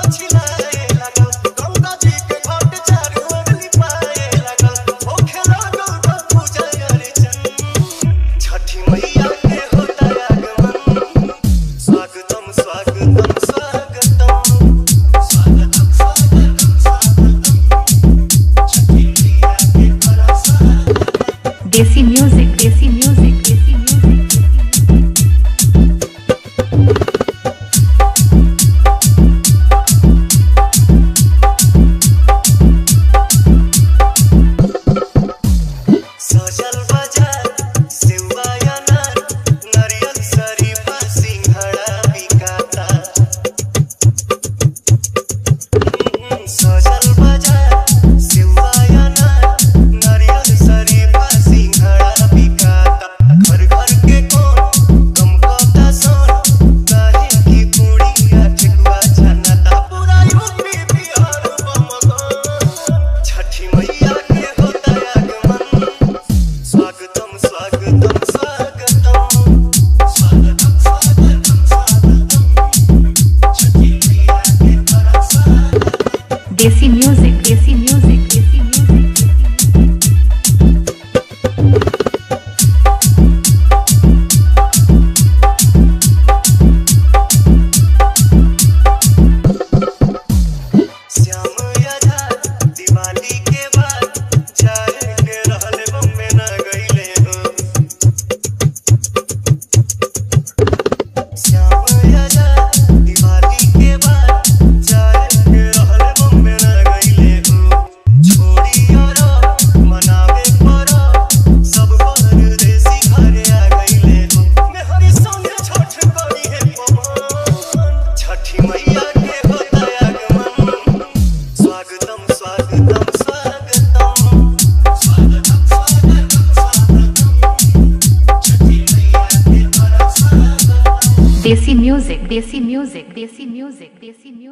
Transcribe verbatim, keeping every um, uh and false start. J C Music, J C Music, J C Music. J C Music, J C Music, J C Music. Social bazaar, Sivaya nar, nariyal saripa singhara bikata. Social bazaar, Sivaya nar, nariyal saripa singhara bikata. Ghar ghar ke kon, gamkota son, dahi ki puriya chikwa janata. Pura U P Bihar bamakan, Chhathi Maiya ke hota hai agman. Swagatam, swagatam, swagatam, swagatam, swagatam, swagatam. Chhathi Maiya ke hota swagatam. Desi Music, Desi Music, Desi Music. Shyam Yadav, Diwali ke baad, jaye ke rahal bam mein na gayi le ho. Shyam Yadav, Diwali ke baad, jaye ke rahal bam mein na gayi le ho. Chhodi yaro, manaave paro, sab par desi ghar aa gayi le ho. Main har saal chhath paadi hai pavan, Chhathi Maiya ke hota hai agman. Swagatam, swagatam, swagatam, swagatam, swagatam, swagatam. Chhathi Maiya ke hota swagatam. Desi Music, Desi Music, Desi Music, Desi Music.